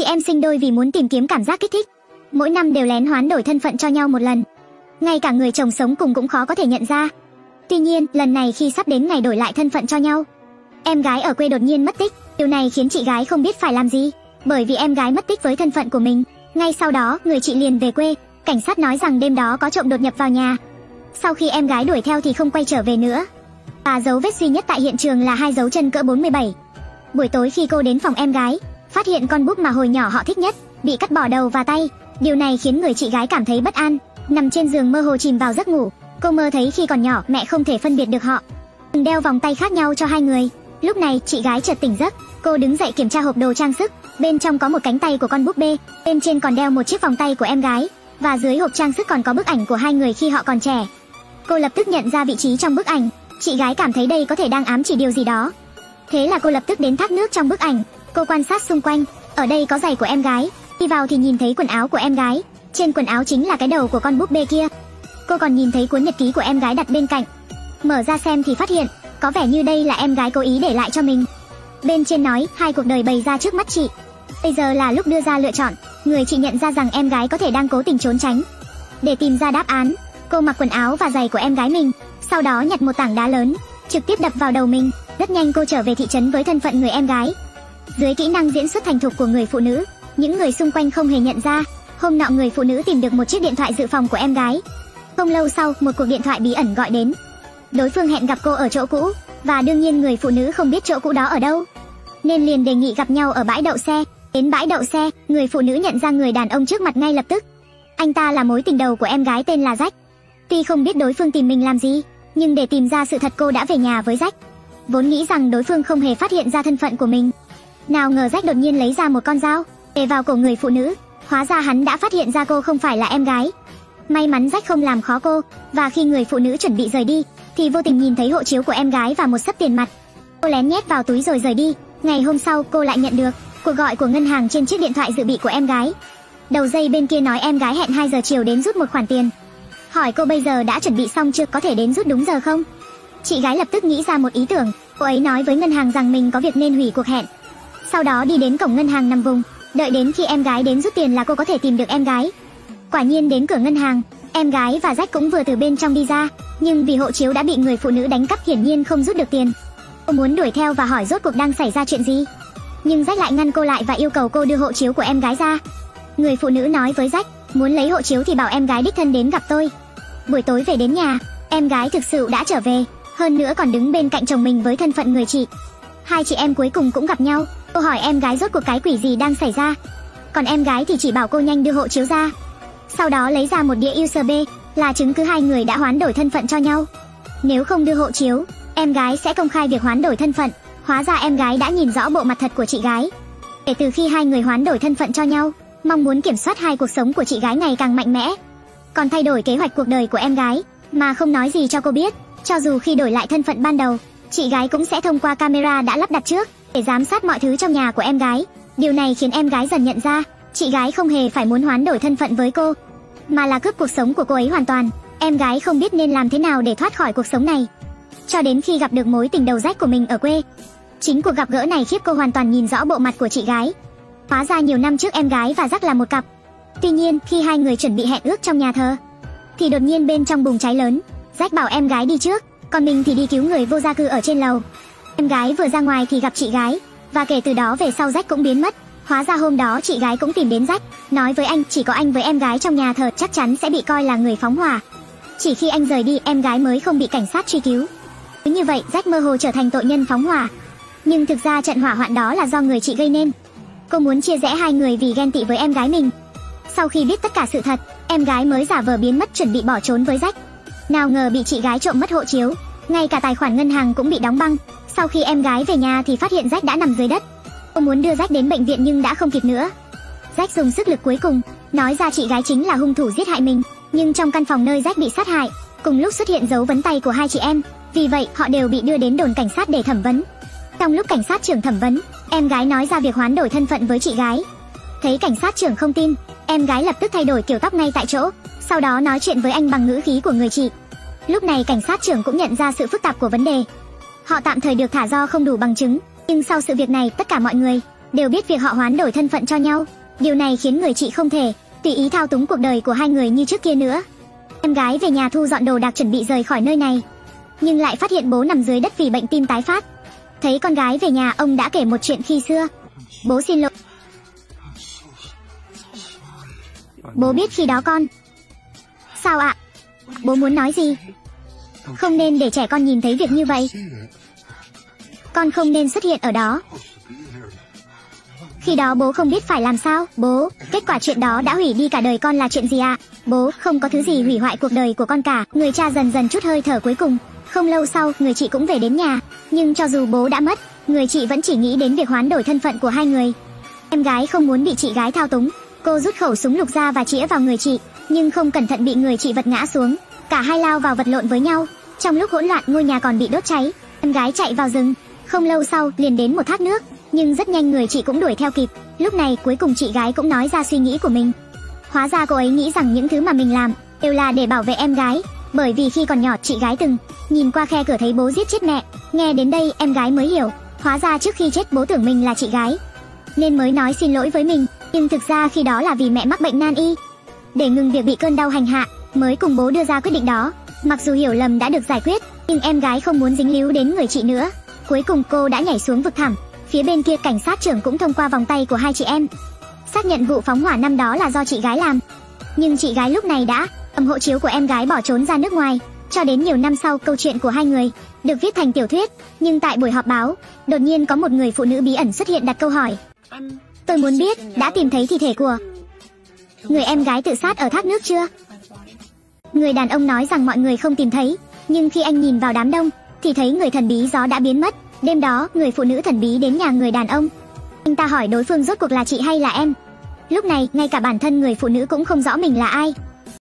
chị em sinh đôi vì muốn tìm kiếm cảm giác kích thích, mỗi năm đều lén hoán đổi thân phận cho nhau một lần. Ngay cả người chồng sống cùng cũng khó có thể nhận ra. Tuy nhiên, lần này khi sắp đến ngày đổi lại thân phận cho nhau, em gái ở quê đột nhiên mất tích. Điều này khiến chị gái không biết phải làm gì, bởi vì em gái mất tích với thân phận của mình. Ngay sau đó, người chị liền về quê. Cảnh sát nói rằng đêm đó có trộm đột nhập vào nhà. Sau khi em gái đuổi theo thì không quay trở về nữa. Và dấu vết duy nhất tại hiện trường là hai dấu chân cỡ 47. Buổi tối khi cô đến phòng em gái, phát hiện con búp mà hồi nhỏ họ thích nhất bị cắt bỏ đầu và tay. Điều này khiến người chị gái cảm thấy bất an. Nằm trên giường mơ hồ chìm vào giấc ngủ, cô mơ thấy khi còn nhỏ mẹ không thể phân biệt được họ, từng đeo vòng tay khác nhau cho hai người. Lúc này chị gái chợt tỉnh giấc, cô đứng dậy kiểm tra hộp đồ trang sức, bên trong có một cánh tay của con búp bê, bên trên còn đeo một chiếc vòng tay của em gái, và dưới hộp trang sức còn có bức ảnh của hai người khi họ còn trẻ. Cô lập tức nhận ra vị trí trong bức ảnh, chị gái cảm thấy đây có thể đang ám chỉ điều gì đó. Thế là cô lập tức đến thác nước trong bức ảnh, cô quan sát xung quanh, ở đây có giày của em gái, đi vào thì nhìn thấy quần áo của em gái, trên quần áo chính là cái đầu của con búp bê kia. Cô còn nhìn thấy cuốn nhật ký của em gái đặt bên cạnh, mở ra xem thì phát hiện có vẻ như đây là em gái cố ý để lại cho mình. Bên trên nói hai cuộc đời bày ra trước mắt chị, bây giờ là lúc đưa ra lựa chọn. Người chị nhận ra rằng em gái có thể đang cố tình trốn tránh. Để tìm ra đáp án, cô mặc quần áo và giày của em gái mình, sau đó nhặt một tảng đá lớn trực tiếp đập vào đầu mình. Rất nhanh cô trở về thị trấn với thân phận người em gái. Dưới kỹ năng diễn xuất thành thục của người phụ nữ, những người xung quanh không hề nhận ra. Hôm nọ người phụ nữ tìm được một chiếc điện thoại dự phòng của em gái. Không lâu sau, một cuộc điện thoại bí ẩn gọi đến. Đối phương hẹn gặp cô ở chỗ cũ, và đương nhiên người phụ nữ không biết chỗ cũ đó ở đâu, nên liền đề nghị gặp nhau ở bãi đậu xe. Đến bãi đậu xe, người phụ nữ nhận ra người đàn ông trước mặt ngay lập tức. Anh ta là mối tình đầu của em gái tên là Jack. Tuy không biết đối phương tìm mình làm gì, nhưng để tìm ra sự thật cô đã về nhà với Jack. Vốn nghĩ rằng đối phương không hề phát hiện ra thân phận của mình, nào ngờ Jack đột nhiên lấy ra một con dao để vào cổ người phụ nữ. Hóa ra hắn đã phát hiện ra cô không phải là em gái. May mắn Jack không làm khó cô, và khi người phụ nữ chuẩn bị rời đi thì vô tình nhìn thấy hộ chiếu của em gái và một xấp tiền mặt. Cô lén nhét vào túi rồi rời đi. Ngày hôm sau cô lại nhận được cuộc gọi của ngân hàng trên chiếc điện thoại dự bị của em gái. Đầu dây bên kia nói em gái hẹn 2 giờ chiều đến rút một khoản tiền, hỏi cô bây giờ đã chuẩn bị xong chưa, có thể đến rút đúng giờ không. Chị gái lập tức nghĩ ra một ý tưởng, cô ấy nói với ngân hàng rằng mình có việc nên hủy cuộc hẹn. Sau đó đi đến cổng ngân hàng nằm vùng, đợi đến khi em gái đến rút tiền là cô có thể tìm được em gái. Quả nhiên đến cửa ngân hàng, em gái và Jack cũng vừa từ bên trong đi ra, nhưng vì hộ chiếu đã bị người phụ nữ đánh cắp hiển nhiên không rút được tiền. Cô muốn đuổi theo và hỏi rốt cuộc đang xảy ra chuyện gì, nhưng Jack lại ngăn cô lại và yêu cầu cô đưa hộ chiếu của em gái ra. Người phụ nữ nói với Jack, muốn lấy hộ chiếu thì bảo em gái đích thân đến gặp tôi. Buổi tối về đến nhà, em gái thực sự đã trở về, hơn nữa còn đứng bên cạnh chồng mình với thân phận người chị. Hai chị em cuối cùng cũng gặp nhau. Cô hỏi em gái rốt cuộc cái quỷ gì đang xảy ra, còn em gái thì chỉ bảo cô nhanh đưa hộ chiếu ra. Sau đó lấy ra một đĩa USB là chứng cứ hai người đã hoán đổi thân phận cho nhau. Nếu không đưa hộ chiếu, em gái sẽ công khai việc hoán đổi thân phận. Hóa ra em gái đã nhìn rõ bộ mặt thật của chị gái. Kể từ khi hai người hoán đổi thân phận cho nhau, mong muốn kiểm soát hai cuộc sống của chị gái ngày càng mạnh mẽ, còn thay đổi kế hoạch cuộc đời của em gái mà không nói gì cho cô biết. Cho dù khi đổi lại thân phận ban đầu, chị gái cũng sẽ thông qua camera đã lắp đặt trước để giám sát mọi thứ trong nhà của em gái. Điều này khiến em gái dần nhận ra chị gái không hề phải muốn hoán đổi thân phận với cô, mà là cướp cuộc sống của cô ấy hoàn toàn. Em gái không biết nên làm thế nào để thoát khỏi cuộc sống này, cho đến khi gặp được mối tình đầu Jack của mình ở quê. Chính cuộc gặp gỡ này khiến cô hoàn toàn nhìn rõ bộ mặt của chị gái. Hóa ra nhiều năm trước em gái và Jack là một cặp. Tuy nhiên, khi hai người chuẩn bị hẹn ước trong nhà thờ thì đột nhiên bên trong bùng cháy lớn. Jack bảo em gái đi trước, còn mình thì đi cứu người vô gia cư ở trên lầu. Em gái vừa ra ngoài thì gặp chị gái, và kể từ đó về sau Jack cũng biến mất. Hóa ra hôm đó chị gái cũng tìm đến Jack, nói với anh chỉ có anh với em gái trong nhà thờ chắc chắn sẽ bị coi là người phóng hỏa. Chỉ khi anh rời đi em gái mới không bị cảnh sát truy cứu. Cứ như vậy Jack mơ hồ trở thành tội nhân phóng hỏa, nhưng thực ra trận hỏa hoạn đó là do người chị gây nên. Cô muốn chia rẽ hai người vì ghen tị với em gái mình. Sau khi biết tất cả sự thật, em gái mới giả vờ biến mất chuẩn bị bỏ trốn với Jack. Nào ngờ bị chị gái trộm mất hộ chiếu, ngay cả tài khoản ngân hàng cũng bị đóng băng. Sau khi em gái về nhà thì phát hiện Jack đã nằm dưới đất. Cô muốn đưa Jack đến bệnh viện nhưng đã không kịp nữa. Jack dùng sức lực cuối cùng nói ra chị gái chính là hung thủ giết hại mình, nhưng trong căn phòng nơi Jack bị sát hại cùng lúc xuất hiện dấu vân tay của hai chị em, vì vậy họ đều bị đưa đến đồn cảnh sát để thẩm vấn. Trong lúc cảnh sát trưởng thẩm vấn, em gái nói ra việc hoán đổi thân phận với chị gái. Thấy cảnh sát trưởng không tin, em gái lập tức thay đổi kiểu tóc ngay tại chỗ, sau đó nói chuyện với anh bằng ngữ khí của người chị. Lúc này cảnh sát trưởng cũng nhận ra sự phức tạp của vấn đề. Họ tạm thời được thả do không đủ bằng chứng, nhưng sau sự việc này tất cả mọi người đều biết việc họ hoán đổi thân phận cho nhau. Điều này khiến người chị không thể tùy ý thao túng cuộc đời của hai người như trước kia nữa. Em gái về nhà thu dọn đồ đạc chuẩn bị rời khỏi nơi này, nhưng lại phát hiện bố nằm dưới đất vì bệnh tim tái phát. Thấy con gái về nhà, ông đã kể một chuyện khi xưa. Bố xin lỗi. Bố biết khi đó con. Sao ạ? Bố muốn nói gì? Không nên để trẻ con nhìn thấy việc như vậy. Con không nên xuất hiện ở đó. Khi đó bố không biết phải làm sao. Bố, kết quả chuyện đó đã hủy đi cả đời con là chuyện gì ạ? Bố, không có thứ gì hủy hoại cuộc đời của con cả. Người cha dần dần trút hơi thở cuối cùng. Không lâu sau, người chị cũng về đến nhà. Nhưng cho dù bố đã mất, người chị vẫn chỉ nghĩ đến việc hoán đổi thân phận của hai người. Em gái không muốn bị chị gái thao túng. Cô rút khẩu súng lục ra và chĩa vào người chị, nhưng không cẩn thận bị người chị vật ngã xuống. Cả hai lao vào vật lộn với nhau. Trong lúc hỗn loạn, ngôi nhà còn bị đốt cháy. Em gái chạy vào rừng. Không lâu sau, liền đến một thác nước. Nhưng rất nhanh người chị cũng đuổi theo kịp. Lúc này cuối cùng chị gái cũng nói ra suy nghĩ của mình. Hóa ra cô ấy nghĩ rằng những thứ mà mình làm đều là để bảo vệ em gái. Bởi vì khi còn nhỏ chị gái từng nhìn qua khe cửa thấy bố giết chết mẹ. Nghe đến đây em gái mới hiểu, hóa ra trước khi chết bố tưởng mình là chị gái nên mới nói xin lỗi với mình. Nhưng thực ra khi đó là vì mẹ mắc bệnh nan y. Để ngừng việc bị cơn đau hành hạ mới cùng bố đưa ra quyết định đó. Mặc dù hiểu lầm đã được giải quyết, nhưng em gái không muốn dính líu đến người chị nữa. Cuối cùng cô đã nhảy xuống vực thẳm. Phía bên kia cảnh sát trưởng cũng thông qua vòng tay của hai chị em xác nhận vụ phóng hỏa năm đó là do chị gái làm. Nhưng chị gái lúc này đã cầm hộ chiếu của em gái bỏ trốn ra nước ngoài. Cho đến nhiều năm sau, câu chuyện của hai người được viết thành tiểu thuyết. Nhưng tại buổi họp báo, đột nhiên có một người phụ nữ bí ẩn xuất hiện đặt câu hỏi. Tôi muốn biết đã tìm thấy thi thể của người em gái tự sát ở thác nước chưa? Người đàn ông nói rằng mọi người không tìm thấy, nhưng khi anh nhìn vào đám đông thì thấy người thần bí gió đã biến mất. Đêm đó, người phụ nữ thần bí đến nhà người đàn ông. Anh ta hỏi đối phương rốt cuộc là chị hay là em. Lúc này, ngay cả bản thân người phụ nữ cũng không rõ mình là ai.